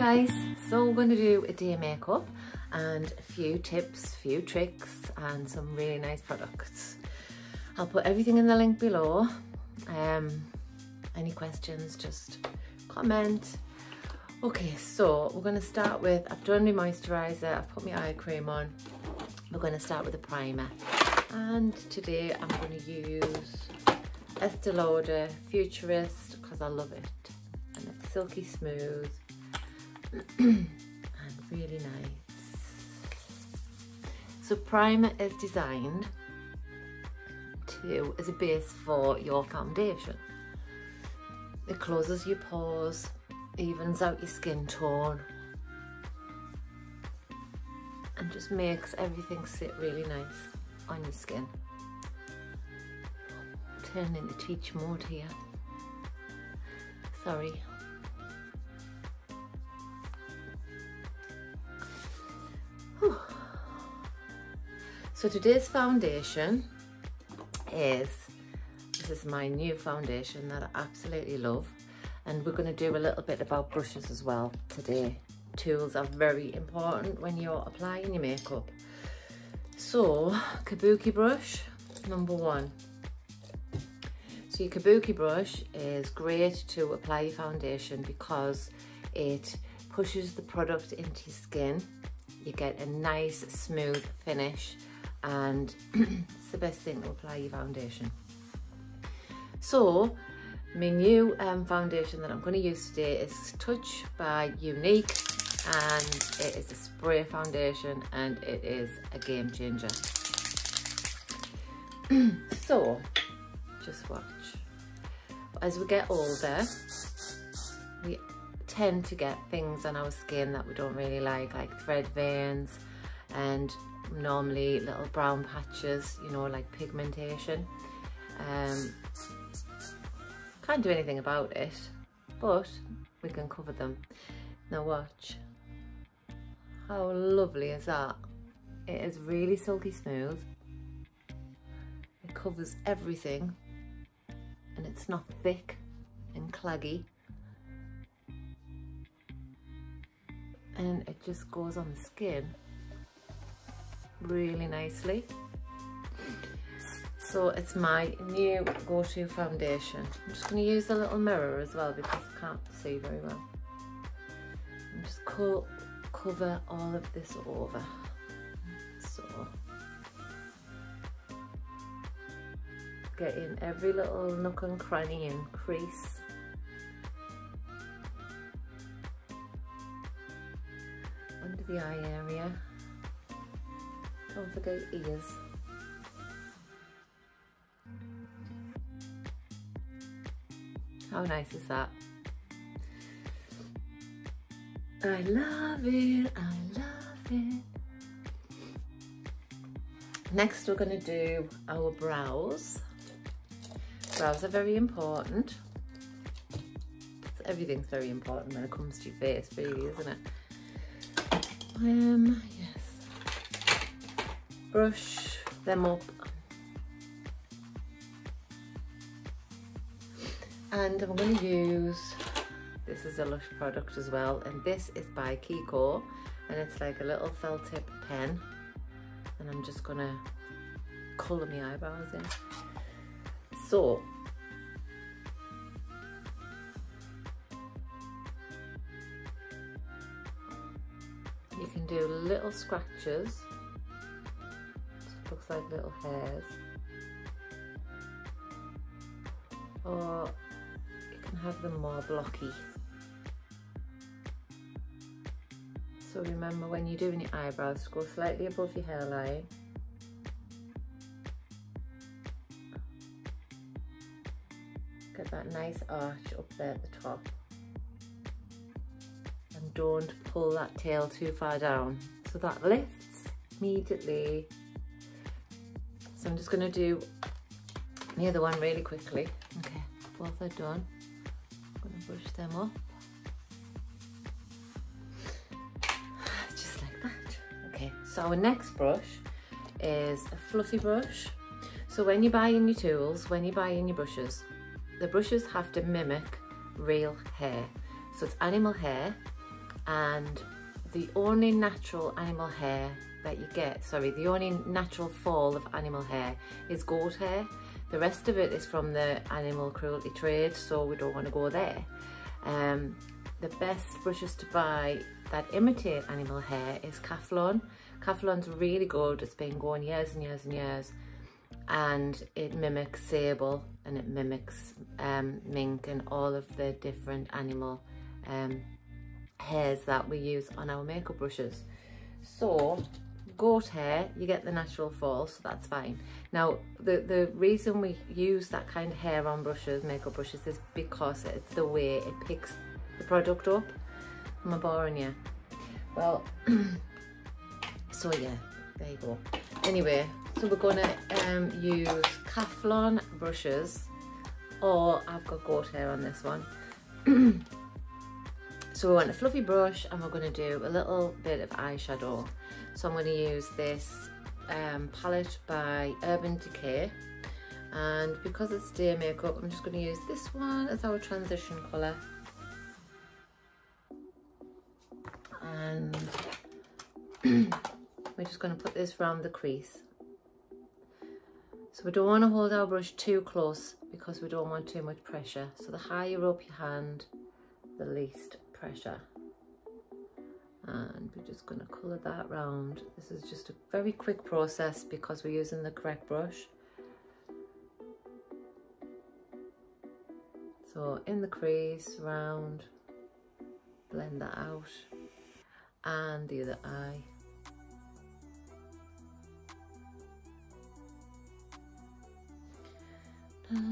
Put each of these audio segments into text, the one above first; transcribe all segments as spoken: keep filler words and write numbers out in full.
guys, so we're going to do a day makeup and a few tips, few tricks and some really nice products. I'll put everything in the link below. Um, any questions, just comment. Okay, so we're going to start with, I've done my moisturiser, I've put my eye cream on. We're going to start with a primer. And today I'm going to use Estée Lauder Futurist because I love it. And it's silky smooth and really nice. So primer is designed to as a base for your foundation. It closes your pores, evens out your skin tone and just makes everything sit really nice on your skin. Turning the teach mode here. Sorry. Whew. So today's foundation is, this is my new foundation that I absolutely love. And we're going to do a little bit about brushes as well today. Tools are very important when you're applying your makeup. So, Kabuki brush, number one. So your Kabuki brush is great to apply your foundation because it pushes the product into your skin. You get a nice smooth finish and it's the best thing to apply your foundation. So my new um, foundation that I'm going to use today is Touch by Younique and it is a spray foundation and it is a game changer. So just watch. As we get older, we tend to get things on our skin that we don't really like, like thread veins and normally little brown patches, you know, like pigmentation. Um, can't do anything about it, but we can cover them. Now watch. How lovely is that? It is really silky smooth. It covers everything. And it's not thick and claggy and it just goes on the skin really nicely. So it's my new go-to foundation. I'm just going to use a little mirror as well because I can't see very well. And just co cover all of this over. So get in every little nook and cranny and crease. Under the eye area. Don't forget ears. How nice is that? I love it, I love it. Next we're going to do our brows. Brows are very important. Everything's very important when it comes to your face, really, isn't it? Um, yes. Brush them up. And I'm going to use, this is a Lush product as well, and this is by Kiko, and it's like a little felt tip pen. And I'm just going to colour my eyebrows in. So, you can do little scratches, it looks like little hairs, or you can have them more blocky. So remember when you're doing your eyebrows, go slightly above your hairline. Get that nice arch up there at the top and don't pull that tail too far down, so that lifts immediately. So I'm just going to do the other one really quickly. Okay, both are done. I'm going to brush them up just like that. Okay, so our next brush is a fluffy brush. So when you're buying your tools, when you're buying your brushes, the brushes have to mimic real hair. So it's animal hair and the only natural animal hair that you get, sorry, the only natural fall of animal hair is goat hair. The rest of it is from the animal cruelty trade, so we don't want to go there. Um, the best brushes to buy that imitate animal hair is Cafflon. Cafflon's really good, it's been going years and years and years, and it mimics sable and it mimics um, mink and all of the different animal um, hairs that we use on our makeup brushes. So goat hair, you get the natural fall, so that's fine. Now the the reason we use that kind of hair on brushes, makeup brushes, is because it's the way it picks the product up. Am I boring you? Well, so yeah, there you go. Anyway, so we're gonna um, use Cafflon brushes, or I've got goat hair on this one. So we want a fluffy brush, and we're going to do a little bit of eyeshadow. So I'm going to use this um, palette by Urban Decay, and because it's day makeup, I'm just going to use this one as our transition colour. And we're just going to put this round the crease. So we don't want to hold our brush too close because we don't want too much pressure. So the higher up your hand, the least pressure. And we're just going to colour that round. This is just a very quick process because we're using the correct brush. So in the crease, round, blend that out, and the other eye. Da, da,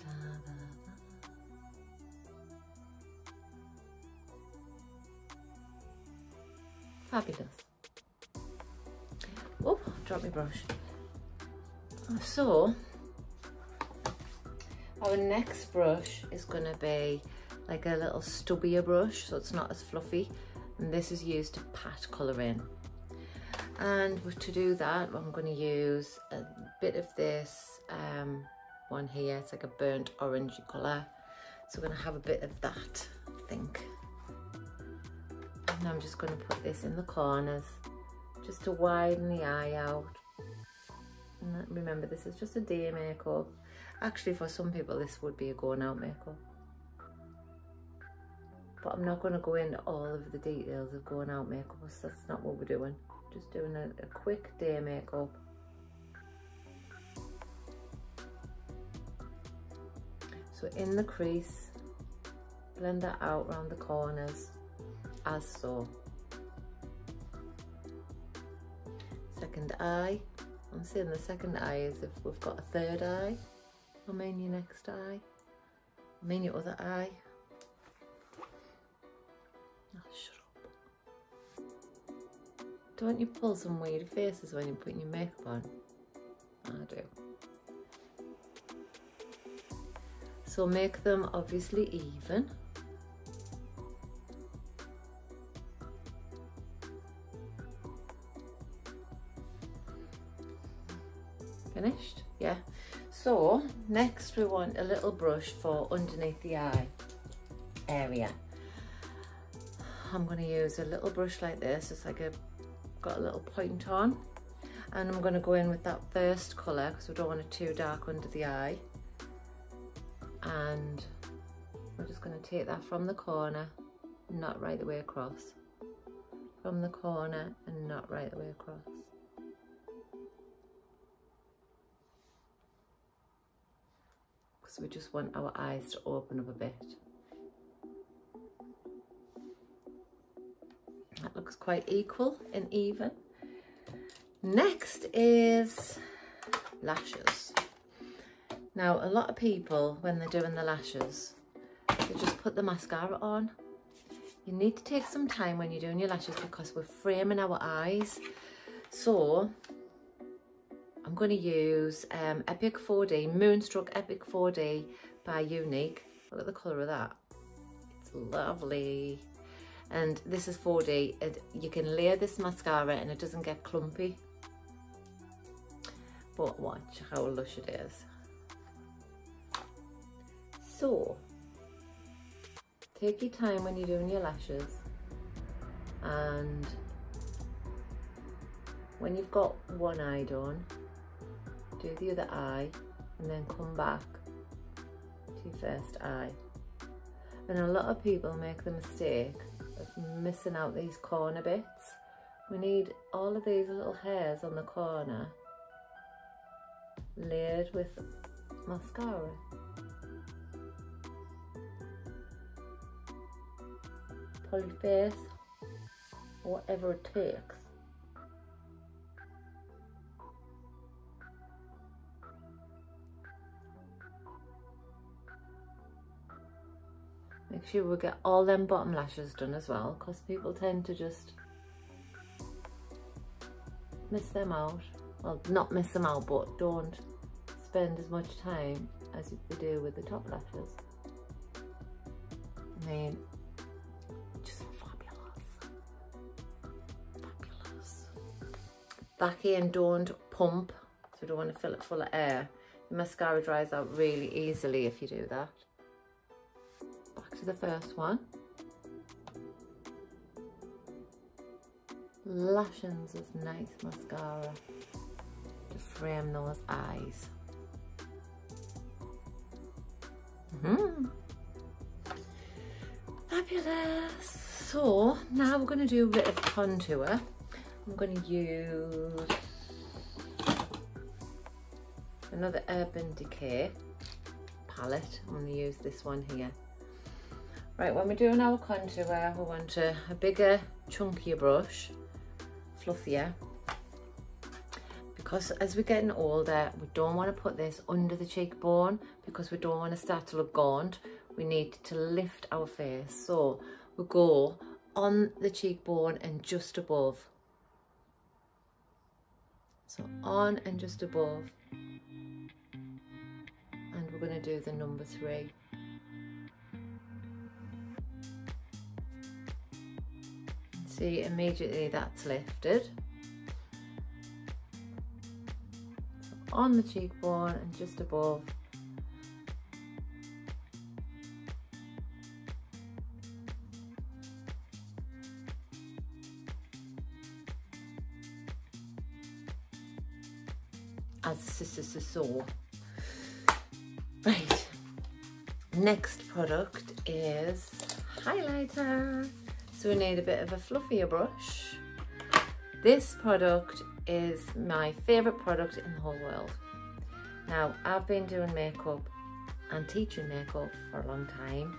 da. Fabulous. Oh, dropped my brush. So, our next brush is going to be like a little stubbier brush, so it's not as fluffy. And this is used to pat colour in. And to do that, I'm going to use a bit of this um, one here. It's like a burnt orangey colour. So we're going to have a bit of that, I think. And I'm just going to put this in the corners just to widen the eye out. And remember, this is just a day makeup. Actually, for some people this would be a going out makeup, but I'm not going to go into all of the details of going out makeup, so that's not what we're doing. Just doing a, a quick day makeup. So in the crease, blend that out around the corners. As so. Second eye. I'm saying the second eye is if we've got a third eye. I mean your next eye. I mean your other eye. Oh, shut up. Don't you pull some weird faces when you're putting your makeup on? I do. So make them obviously even. Finished? Yeah. So next we want a little brush for underneath the eye area. I'm going to use a little brush like this. It's like a got a little point on, and I'm going to go in with that first colour because we don't want it too dark under the eye, and we're just going to take that from the corner, not right the way across, from the corner and not right the way across. So we just want our eyes to open up a bit. That looks quite equal and even. Next is lashes. Now a lot of people, when they're doing the lashes, they just put the mascara on. You need to take some time when you're doing your lashes because we're framing our eyes. So I'm going to use um, Epic four D, Moonstruck Epic four D by Younique. Look at the colour of that. It's lovely. And this is four D. It, you can layer this mascara and it doesn't get clumpy. But watch how lush it is. So, take your time when you're doing your lashes. And when you've got one eye done, do the other eye and then come back to your first eye. And a lot of people make the mistake of missing out these corner bits. We need all of these little hairs on the corner layered with mascara. Poly face, whatever it takes. Make sure we get all them bottom lashes done as well, because people tend to just miss them out. Well, not miss them out, but don't spend as much time as they do with the top lashes. I mean, just fabulous. Fabulous. Back here, and don't pump, so we don't want to fill it full of air. The mascara dries out really easily if you do that. The first one, lashings with nice mascara to frame those eyes. Mm-hmm. Fabulous. So now we're going to do a bit of contour. I'm going to use another Urban Decay palette. I'm going to use this one here. Right, when we're doing our contour, we want a, a bigger, chunkier brush, fluffier, because as we're getting older, we don't want to put this under the cheekbone because we don't want to start to look gaunt. We need to lift our face, so we go on the cheekbone and just above. So on and just above, and we're going to do the number three. See, immediately that's lifted. So on the cheekbone and just above. As sister saw. Right. Next product is highlighter. So we need a bit of a fluffier brush. This product is my favourite product in the whole world. Now, I've been doing makeup and teaching makeup for a long time,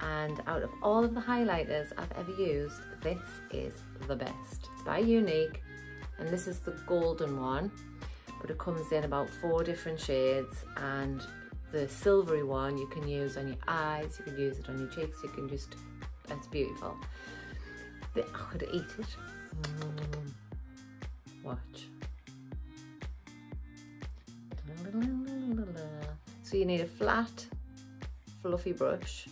and out of all of the highlighters I've ever used, this is the best. It's by Younique, and this is the golden one, but it comes in about four different shades, and the silvery one you can use on your eyes, you can use it on your cheeks, you can just... It's beautiful. I could eat it. Mm. Watch. La, la, la, la, la. So you need a flat, fluffy brush,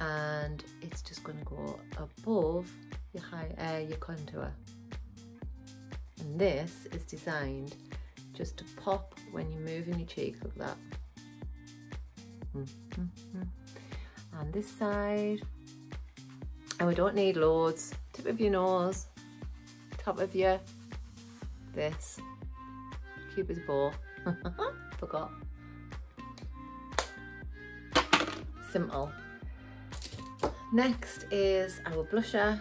and it's just going to go above your high, uh, your contour. And this is designed just to pop when you're moving your cheek like that. Mm, mm, mm. And this side. And we don't need loads. Tip of your nose, top of your this, Cupid's bow. Forgot. Simple. Next is our blusher.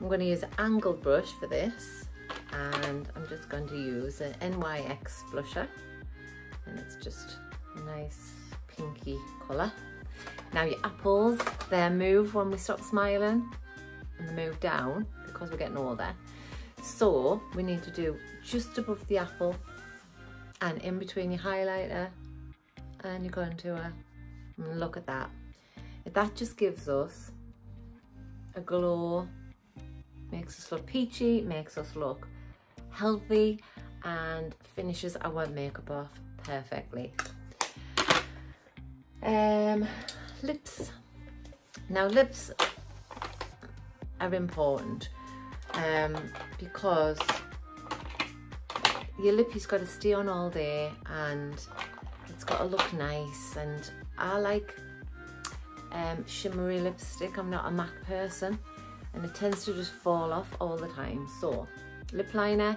I'm going to use an angled brush for this, and I'm just going to use an N Y X blusher, and it's just a nice pinky colour. Now your apples, they move when we stop smiling, and they move down because we're getting older. So we need to do just above the apple and in between your highlighter and your contour. And look at that. That just gives us a glow, makes us look peachy, makes us look healthy, and finishes our makeup off perfectly. Um, lips. Now lips are important um, because your lippy's got to stay on all day and it's got to look nice, and I like um, shimmery lipstick. I'm not a MAC person, and it tends to just fall off all the time. So lip liner,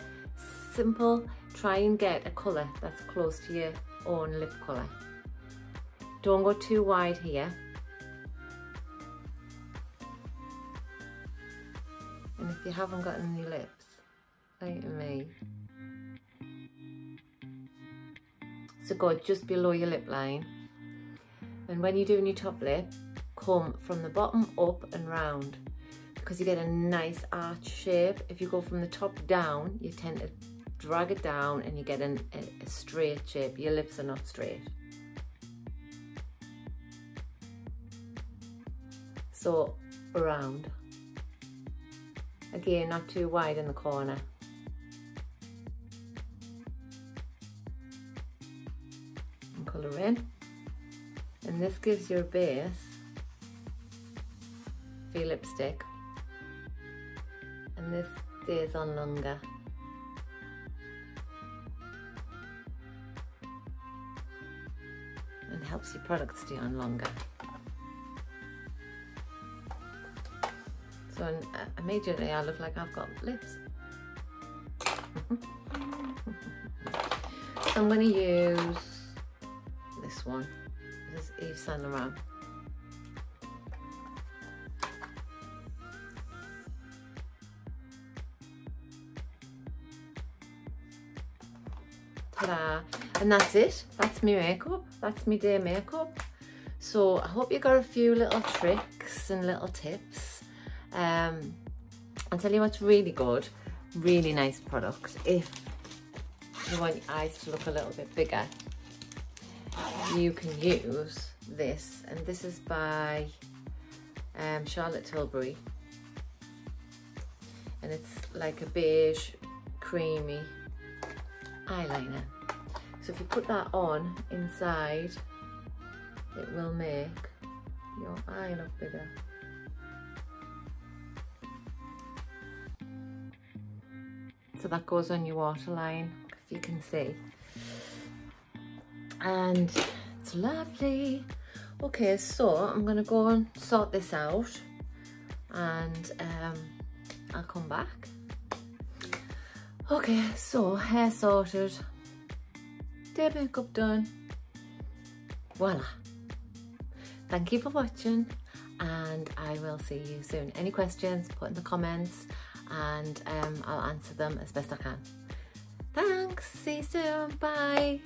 simple, try and get a colour that's close to your own lip colour. Don't go too wide here. And if you haven't got any lips, like me, so go just below your lip line. And when you're doing your top lip, comb from the bottom up and round, because you get a nice arch shape. If you go from the top down, you tend to drag it down and you get an, a, a straight shape. Your lips are not straight. So round. Again, not too wide in the corner. And colour in. And this gives your base for your lipstick. And this stays on longer. And helps your product stay on longer. So and immediately I look like I've got lips. So I'm going to use this one. This is Yves Saint Laurent. Ta-da! And that's it. That's my makeup. That's my day makeup. So I hope you got a few little tricks and little tips. Um, I'll tell you what's really good, really nice product. If you want your eyes to look a little bit bigger, you can use this, and this is by um, Charlotte Tilbury, and it's like a beige creamy eyeliner. So if you put that on inside, it will make your eye look bigger. So that goes on your waterline, if you can see. And it's lovely. Okay, so I'm gonna go and sort this out, and um, I'll come back. Okay, so hair sorted, day makeup done, voila. Thank you for watching, and I will see you soon. Any questions, put in the comments, and um, I'll answer them as best I can. Thanks, see you soon, bye.